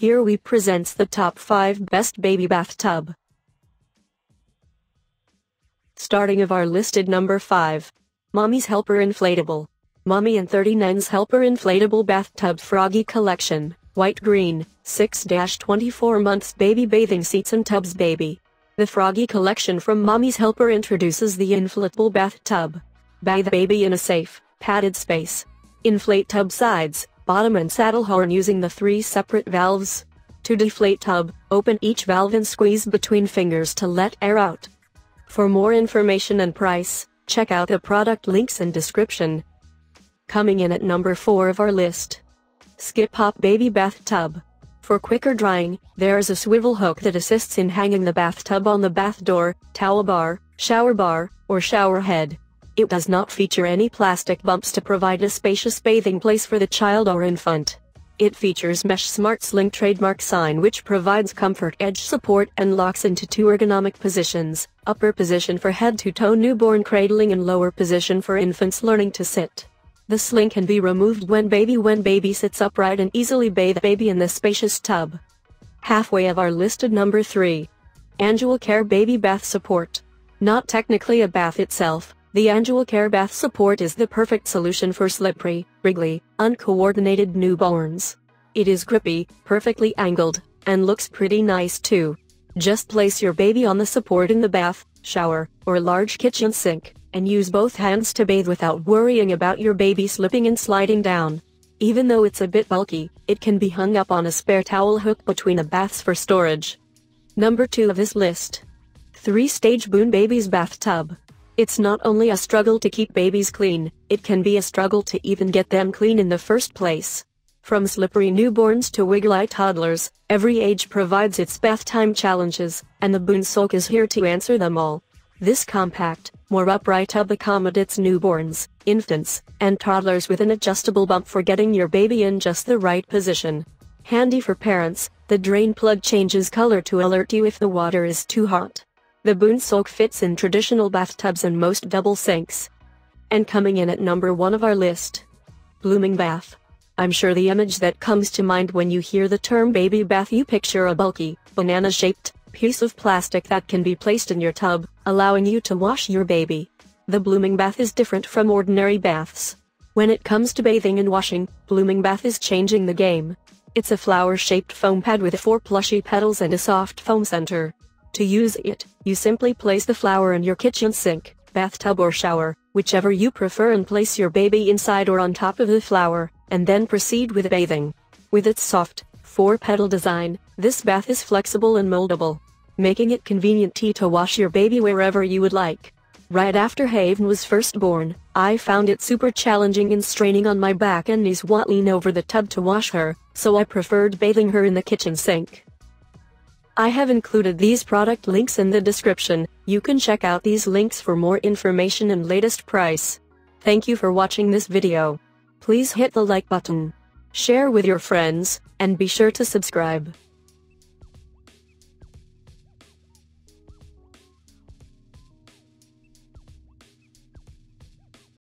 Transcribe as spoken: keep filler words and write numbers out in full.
Here we presents the top five best baby bathtub. Starting of our listed number five. Mommy's Helper Inflatable. Mommy and thirty-nine's Helper Inflatable Bathtub Froggy Collection, White Green, six to twenty-four months baby bathing seats and tubs baby. The Froggy Collection from Mommy's Helper introduces the inflatable bathtub. Bathe baby in a safe, padded space. Inflate tub sides, bottom and saddle horn using the three separate valves. To deflate tub, open each valve and squeeze between fingers to let air out. For more information and price, check out the product links and description. Coming in at number four of our list. Skip Hop Baby Bathtub. For quicker drying, there is a swivel hook that assists in hanging the bathtub on the bath door, towel bar, shower bar, or shower head. It does not feature any plastic bumps to provide a spacious bathing place for the child or infant. It features Mesh Smart Sling trademark sign which provides comfort edge support and locks into two ergonomic positions, upper position for head-to-toe newborn cradling and lower position for infants learning to sit. The sling can be removed when baby when baby sits upright and easily bathe baby in the spacious tub. Halfway of our listed number three. Angelcare Baby Bath Support. Not technically a bath itself, the Angelcare Bath Support is the perfect solution for slippery, wriggly, uncoordinated newborns. It is grippy, perfectly angled, and looks pretty nice too. Just place your baby on the support in the bath, shower, or large kitchen sink, and use both hands to bathe without worrying about your baby slipping and sliding down. Even though it's a bit bulky, it can be hung up on a spare towel hook between the baths for storage. Number two of this list. three stage Boon Baby's Bathtub. It's not only a struggle to keep babies clean, it can be a struggle to even get them clean in the first place. From slippery newborns to wiggly toddlers, every age provides its bath time challenges, and the Boon Soak is here to answer them all. This compact, more upright tub accommodates newborns, infants, and toddlers with an adjustable bump for getting your baby in just the right position. Handy for parents, the drain plug changes color to alert you if the water is too hot. The Boon Soak fits in traditional bathtubs and most double sinks. And coming in at number one of our list. Blooming Bath. I'm sure the image that comes to mind when you hear the term baby bath you picture a bulky, banana-shaped piece of plastic that can be placed in your tub, allowing you to wash your baby. The Blooming Bath is different from ordinary baths. When it comes to bathing and washing, Blooming Bath is changing the game. It's a flower-shaped foam pad with four plushy petals and a soft foam center. To use it, you simply place the flower in your kitchen sink, bathtub or shower, whichever you prefer, and place your baby inside or on top of the flower, and then proceed with bathing. With its soft, four-petal design, this bath is flexible and moldable, making it convenient to wash your baby wherever you would like. Right after Haven was first born, I found it super challenging and straining on my back and knees while lean over the tub to wash her, so I preferred bathing her in the kitchen sink. I have included these product links in the description. You can check out these links for more information and latest price. Thank you for watching this video. Please hit the like button. Share with your friends, and be sure to subscribe.